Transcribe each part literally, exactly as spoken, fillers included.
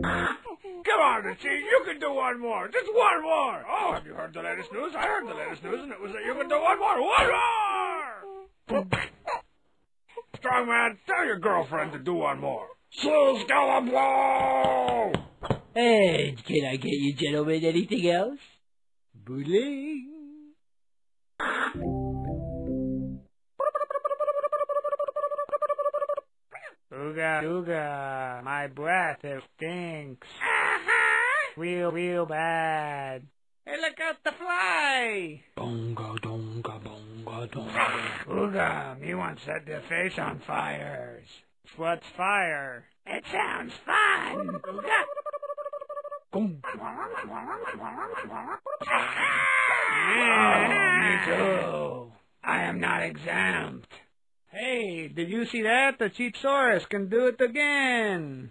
Come on, The Cheat, you can do one more. Just one more. Oh, have you heard the latest news? I heard the latest news, and it was that you can do one more. One more! Strongman, tell your girlfriend to do one more. She's gonna blow! Hey, can I get you gentlemen anything else? Bling! Ooga, ooga, my breath, it stinks. Uh-huh. Real, real bad. Hey, look out, the fly! Bonga, donga, bonga, donga. Ooga, me once set their face on fires. What's fire? It sounds fun! Ooga! Boom. Oh, me too. I am not exempt. Hey, did you see that? The Cheatsaurus can do it again.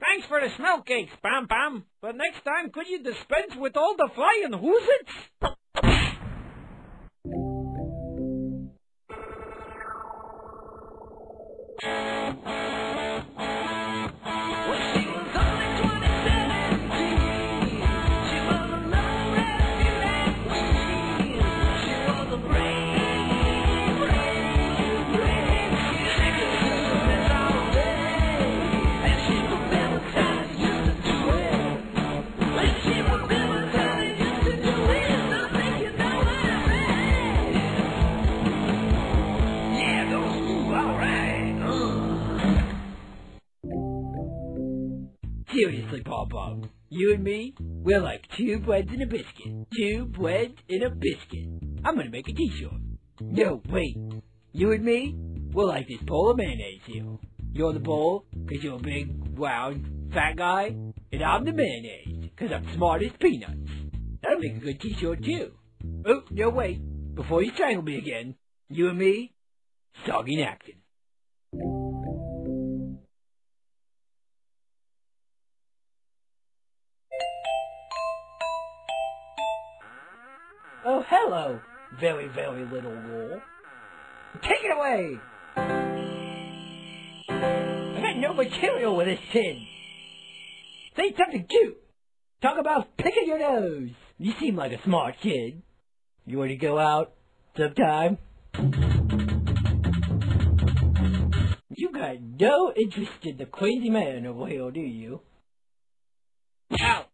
Thanks for the smell cakes, Pom Pom. But next time, could you dispense with all the flying hoosits? Seriously, Pom Pom, you and me, we're like two breads and a biscuit. Two breads and a biscuit. I'm gonna make a t-shirt. No, wait. You and me, we're like this bowl of mayonnaise here. You're the bowl, because you're a big, round, fat guy. And I'm the mayonnaise, because I'm smart as peanuts. That'll make a good t-shirt, too. Oh, no, wait. Before you strangle me again, you and me, soggy napkin. Oh, hello, very, very little wall. Take it away! I got no material with this tin. Say something cute. Talk about picking your nose. You seem like a smart kid. You want to go out sometime? You got no interest in the crazy man over here, do you? Ow!